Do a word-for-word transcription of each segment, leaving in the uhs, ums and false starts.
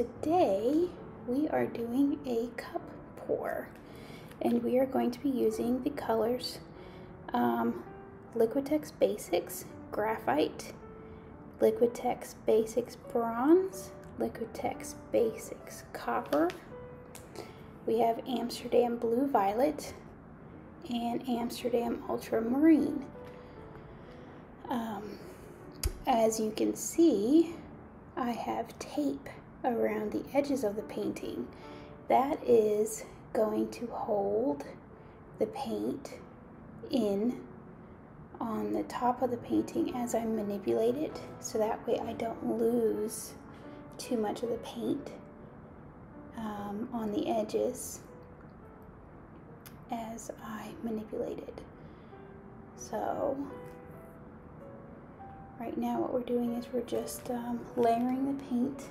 today we are doing a cup pour, and we are going to be using the colors um, Liquitex Basics Graphite, Liquitex Basics Bronze, Liquitex Basics Copper. We have Amsterdam Blue Violet and Amsterdam Ultramarine. Um, as you can see, I have tape around the edges of the painting. That is going to hold the paint in on the top of the painting as I manipulate it, so that way I don't lose too much of the paint um, on the edges as I manipulate it. So right now what we're doing is we're just um, layering the paint,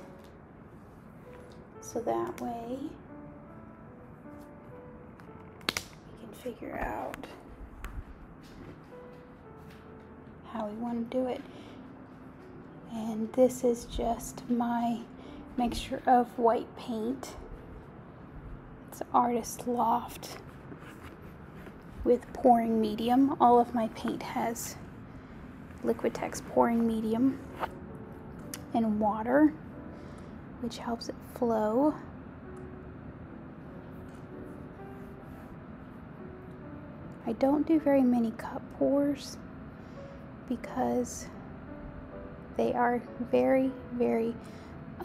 so that way we can figure out how we want to do it. And this is just my mixture of white paint. It's Artist Loft with pouring medium. All of my paint has Liquitex pouring medium and water, which helps it flow. I don't do very many cup pours because they are very, very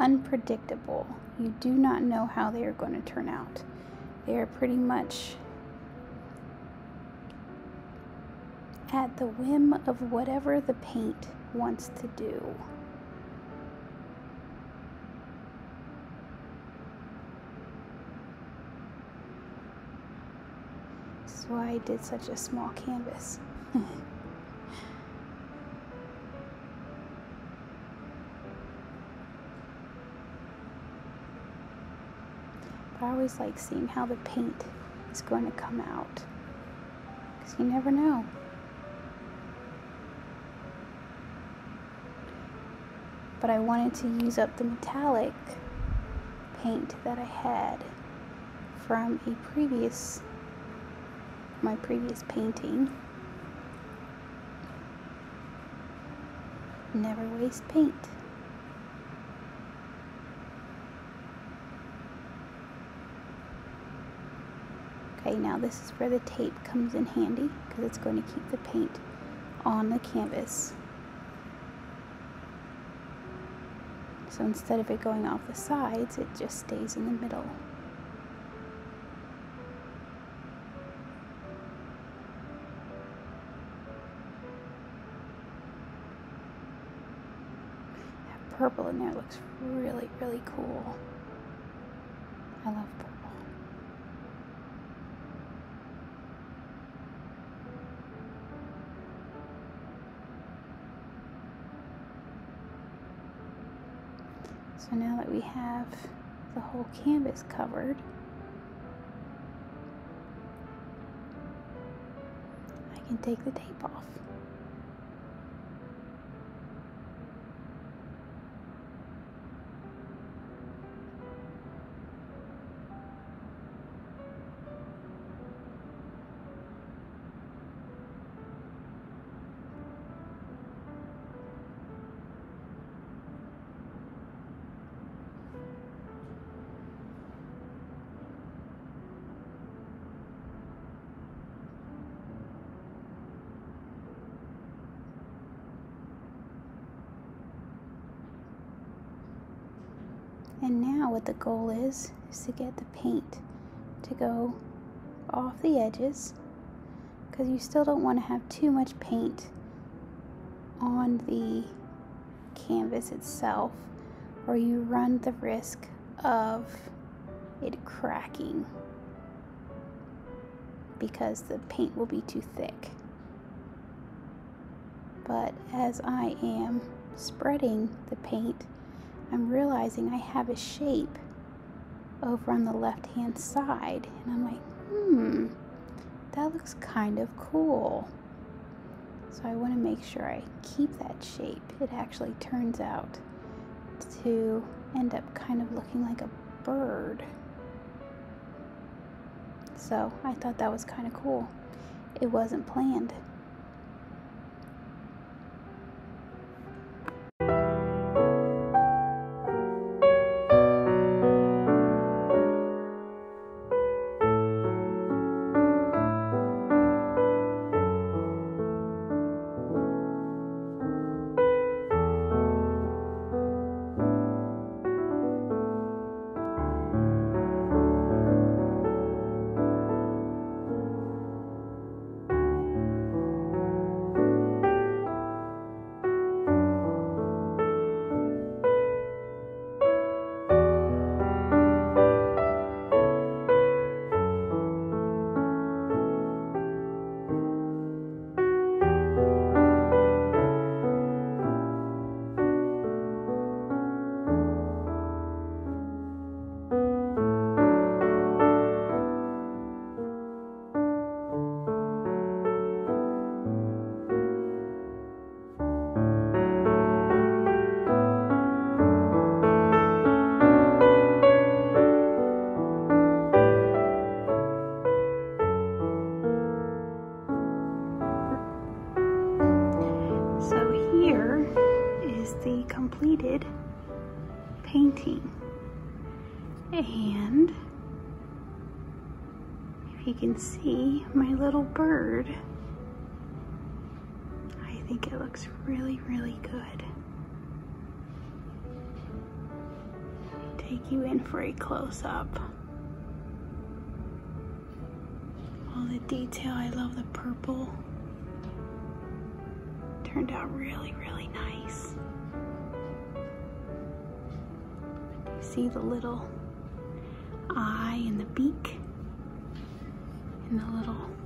unpredictable. You do not know how they are going to turn out. They are pretty much at the whim of whatever the paint wants to do. That's why I did such a small canvas. I always like seeing how the paint is going to come out, because you never know. But I wanted to use up the metallic paint that I had from a previous, my previous painting. Never waste paint. Okay, now this is where the tape comes in handy, because it's going to keep the paint on the canvas. So instead of it going off the sides, it just stays in the middle. That purple in there looks really, really cool. I love purple. So now that we have the whole canvas covered, I can take the tape off. And now what the goal is, is to get the paint to go off the edges, because you still don't want to have too much paint on the canvas itself, or you run the risk of it cracking because the paint will be too thick. But as I am spreading the paint, I'm realizing I have a shape over on the left-hand side, and I'm like, hmm, that looks kind of cool. So I want to make sure I keep that shape. It actually turns out to end up kind of looking like a bird. So I thought that was kind of cool. It wasn't planned. Completed painting, and if you can see my little bird, I think it looks really really good. Take you in for a close-up, all the detail. I love the purple, turned out really really nice. See the little eye and the beak and the little